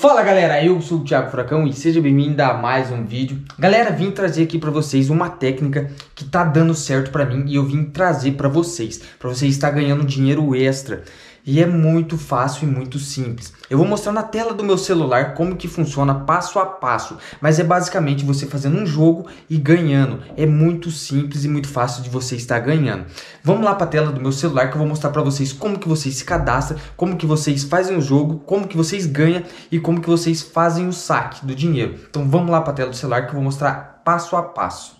Fala galera, eu sou o Thiago Furacão e seja bem-vindo a mais um vídeo. Galera, vim trazer aqui pra vocês uma técnica que tá dando certo pra mim e eu vim trazer pra vocês estar ganhando dinheiro extra. E é muito fácil e muito simples. Eu vou mostrar na tela do meu celular como que funciona passo a passo, mas é basicamente você fazendo um jogo e ganhando. É muito simples e muito fácil de você estar ganhando. Vamos lá para a tela do meu celular que eu vou mostrar para vocês como que vocês se cadastram, como que vocês fazem o jogo, como que vocês ganham e como que vocês fazem o saque do dinheiro. Então vamos lá para a tela do celular que eu vou mostrar passo a passo.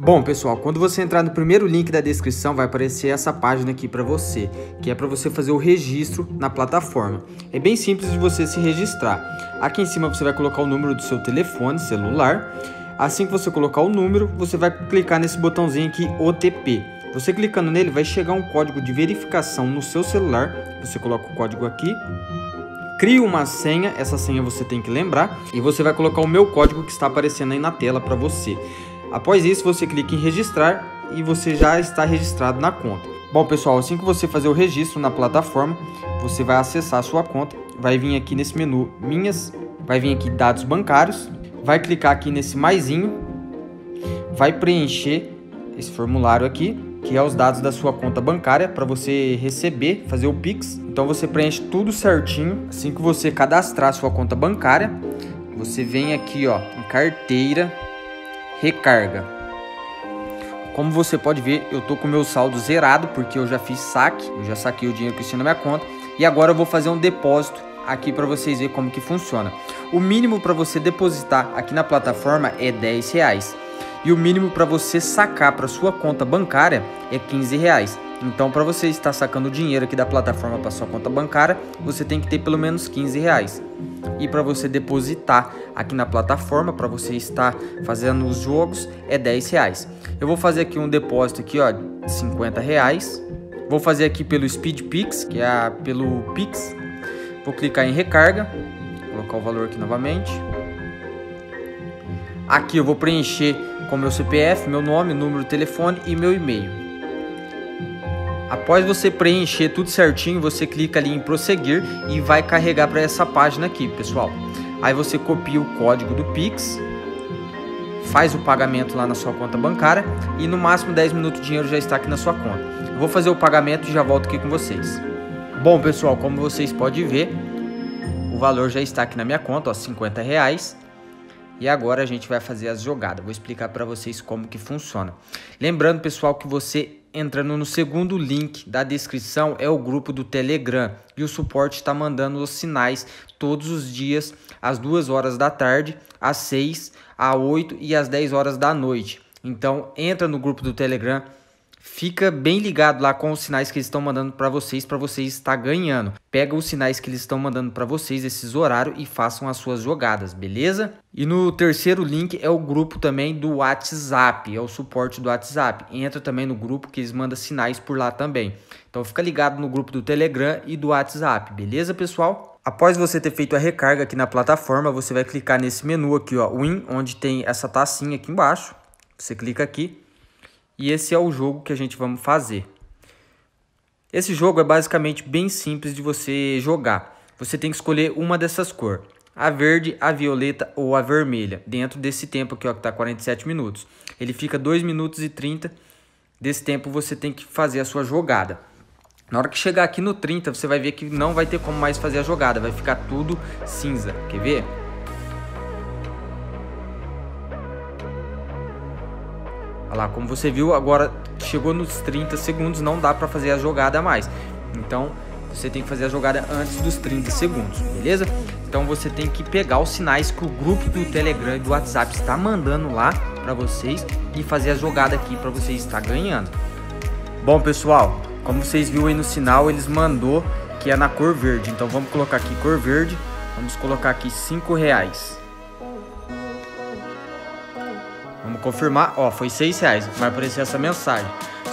Bom pessoal, quando você entrar no primeiro link da descrição vai aparecer essa página aqui para você, que é para você fazer o registro na plataforma. É bem simples de você se registrar. Aqui em cima você vai colocar o número do seu telefone celular. Assim que você colocar o número, você vai clicar nesse botãozinho aqui OTP. Você clicando nele vai chegar um código de verificação no seu celular. Você coloca o código aqui, cria uma senha, essa senha você tem que lembrar, e você vai colocar o meu código que está aparecendo aí na tela para você. Após isso, você clica em registrar e você já está registrado na conta. Bom, pessoal, assim que você fazer o registro na plataforma, você vai acessar a sua conta, vai vir aqui nesse menu Minhas, vai vir aqui Dados Bancários, vai clicar aqui nesse maisinho, vai preencher esse formulário aqui, que é os dados da sua conta bancária para você receber, fazer o Pix. Então, você preenche tudo certinho. Assim que você cadastrar a sua conta bancária, você vem aqui, ó, em Carteira, Recarga. Como você pode ver, eu tô com o meu saldo zerado porque eu já fiz saque, eu já saquei o dinheiro que tinha na minha conta e agora eu vou fazer um depósito aqui para vocês verem como que funciona. O mínimo para você depositar aqui na plataforma é R$10 e o mínimo para você sacar para sua conta bancária é R$15. Então, para você estar sacando dinheiro aqui da plataforma para sua conta bancária, você tem que ter pelo menos R$15. E para você depositar aqui na plataforma, para você estar fazendo os jogos, é R$10. Eu vou fazer aqui um depósito aqui, ó, de R$50. Vou fazer aqui pelo Speed Pix, que é pelo Pix. Vou clicar em recarga, colocar o valor aqui novamente. Aqui eu vou preencher com meu CPF, meu nome, número de telefone e meu e-mail. Após você preencher tudo certinho, você clica ali em prosseguir e vai carregar para essa página aqui, pessoal. Aí você copia o código do Pix, faz o pagamento lá na sua conta bancária e no máximo 10 minutos o dinheiro já está aqui na sua conta. Eu vou fazer o pagamento e já volto aqui com vocês. Bom, pessoal, como vocês podem ver, o valor já está aqui na minha conta, ó, R$50. E agora a gente vai fazer as jogadas. Vou explicar para vocês como que funciona. Lembrando, pessoal, que você entrando no segundo link da descrição é o grupo do Telegram. E o suporte está mandando os sinais todos os dias, às 14h, às 18h, às 20h e às 22h. Então, entra no grupo do Telegram. Fica bem ligado lá com os sinais que eles estão mandando para vocês estar ganhando. Pega os sinais que eles estão mandando para vocês, esses horários, e façam as suas jogadas, beleza? E no terceiro link é o grupo também do WhatsApp, é o suporte do WhatsApp. Entra também no grupo que eles mandam sinais por lá também. Então fica ligado no grupo do Telegram e do WhatsApp, beleza, pessoal? Após você ter feito a recarga aqui na plataforma, você vai clicar nesse menu aqui, ó, Win, onde tem essa tacinha aqui embaixo. Você clica aqui. E esse é o jogo que a gente vamos fazer. Esse jogo é basicamente bem simples de você jogar. Você tem que escolher uma dessas cores. A verde, a violeta ou a vermelha. Dentro desse tempo aqui, ó, que tá 47 minutos. Ele fica 2 minutos e 30. Desse tempo você tem que fazer a sua jogada. Na hora que chegar aqui no 30, você vai ver que não vai ter como mais fazer a jogada. Vai ficar tudo cinza. Quer ver? Olha lá, como você viu, agora chegou nos 30 segundos, não dá para fazer a jogada mais. Então, você tem que fazer a jogada antes dos 30 segundos, beleza? Então, você tem que pegar os sinais que o grupo do Telegram e do WhatsApp está mandando lá para vocês e fazer a jogada aqui para vocês estar ganhando. Bom, pessoal, como vocês viram aí no sinal, eles mandou que é na cor verde. Então, vamos colocar aqui cor verde, vamos colocar aqui R$5. Vamos confirmar, ó, foi R$6, vai aparecer essa mensagem.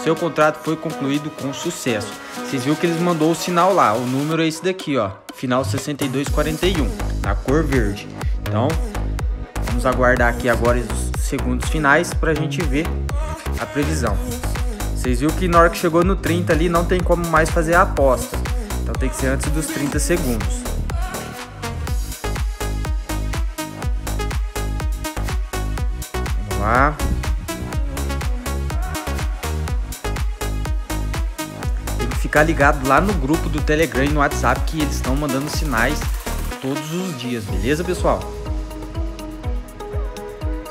Seu contrato foi concluído com sucesso. Vocês viram que eles mandou o sinal lá, o número é esse daqui, ó, final 6241, na cor verde. Então, vamos aguardar aqui agora os segundos finais pra gente ver a previsão. Vocês viram que na hora que chegou no 30 ali, não tem como mais fazer a aposta. Então tem que ser antes dos 30 segundos. lá. Tem que ficar ligado lá no grupo do Telegram e no WhatsApp, que eles estão mandando sinais todos os dias, beleza, pessoal?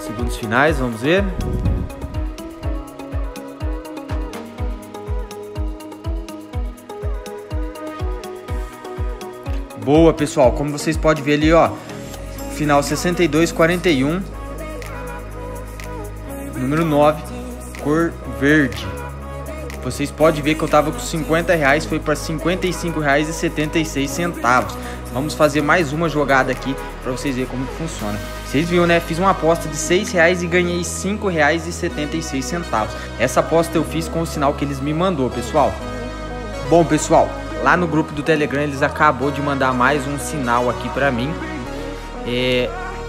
Segundos finais, vamos ver. Boa, pessoal, como vocês podem ver ali, ó, final 6241, número 9, cor verde. Vocês podem ver que eu tava com 50 reais, foi para R$55,76. Vamos fazer mais uma jogada aqui para vocês verem como que funciona. Vocês viram, né? Fiz uma aposta de R$6 e ganhei R$5,76. Essa aposta eu fiz com o sinal que eles me mandou, pessoal. Bom, pessoal, lá no grupo do Telegram eles acabou de mandar mais um sinal aqui para mim.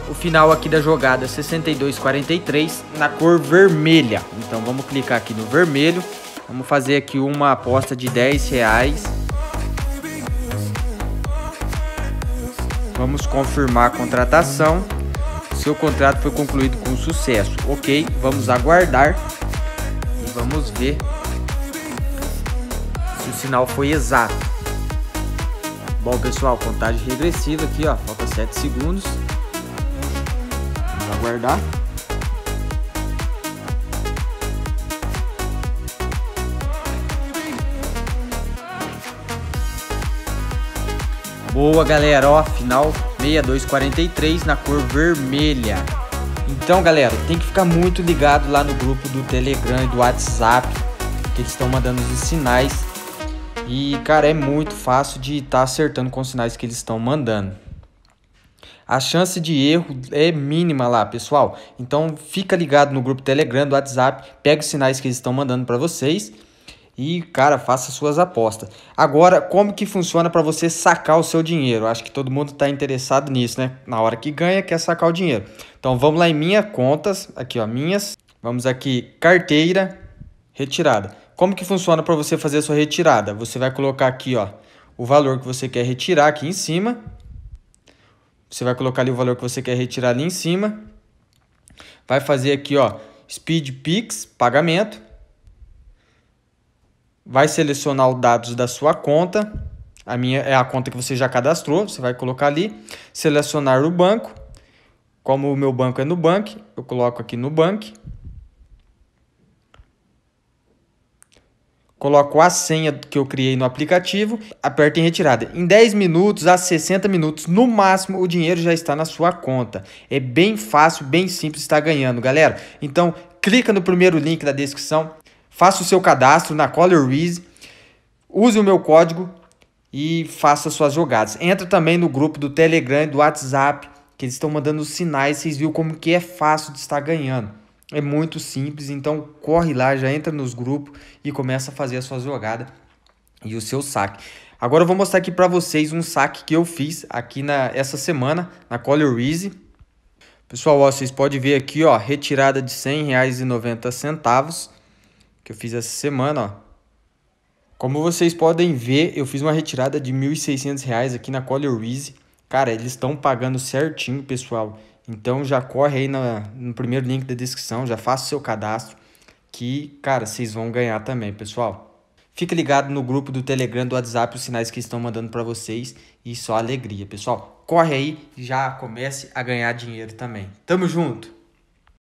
O final aqui da jogada 6243 na cor vermelha. Então vamos clicar aqui no vermelho. Vamos fazer aqui uma aposta de R$10. Vamos confirmar a contratação. Seu contrato foi concluído com sucesso. Ok, vamos aguardar e vamos ver se o sinal foi exato. Bom, pessoal, contagem regressiva aqui, ó, falta 7 segundos. Vamos aguardar. Boa, galera, ó, final 6243 na cor vermelha. Então, galera, tem que ficar muito ligado lá no grupo do Telegram e do WhatsApp, que eles estão mandando os sinais. E, cara, é muito fácil de estar acertando com os sinais que eles estão mandando. A chance de erro é mínima lá, pessoal. Então, fica ligado no grupo Telegram, do WhatsApp. Pega os sinais que eles estão mandando para vocês. E, cara, faça suas apostas. Agora, como que funciona para você sacar o seu dinheiro? Acho que todo mundo está interessado nisso, né? Na hora que ganha, quer sacar o dinheiro. Então, vamos lá em minhas contas. Aqui, ó, minhas. Vamos aqui, carteira, retirada. Como que funciona para você fazer a sua retirada? Você vai colocar aqui, ó, o valor que você quer retirar aqui em cima. Você vai colocar ali o valor que você quer retirar ali em cima. Vai fazer aqui, ó, Speed Pix, pagamento. Vai selecionar os dados da sua conta. A minha é a conta que você já cadastrou. Você vai colocar ali. Selecionar o banco. Como o meu banco é Nubank, eu coloco aqui Nubank. Coloco a senha que eu criei no aplicativo, aperto em retirada. Em 10 minutos a 60 minutos, no máximo, o dinheiro já está na sua conta. É bem fácil, bem simples estar ganhando, galera. Então, clica no primeiro link da descrição, faça o seu cadastro na ColorWiz, use o meu código e faça suas jogadas. Entra também no grupo do Telegram e do WhatsApp, que eles estão mandando os sinais. Vocês viram como que é fácil de estar ganhando. É muito simples, então corre lá, já entra nos grupos e começa a fazer a sua jogada e o seu saque. Agora eu vou mostrar aqui para vocês um saque que eu fiz aqui essa semana, na ColorWiz. Pessoal, ó, vocês podem ver aqui, ó, retirada de R$100,90, que eu fiz essa semana, ó. Como vocês podem ver, eu fiz uma retirada de R$1.600 aqui na ColorWiz. Cara, eles estão pagando certinho, pessoal. Então já corre aí no primeiro link da descrição, já faça o seu cadastro, que, cara, vocês vão ganhar também, pessoal. Fique ligado no grupo do Telegram, do WhatsApp, os sinais que estão mandando para vocês e só alegria, pessoal. Corre aí e já comece a ganhar dinheiro também. Tamo junto!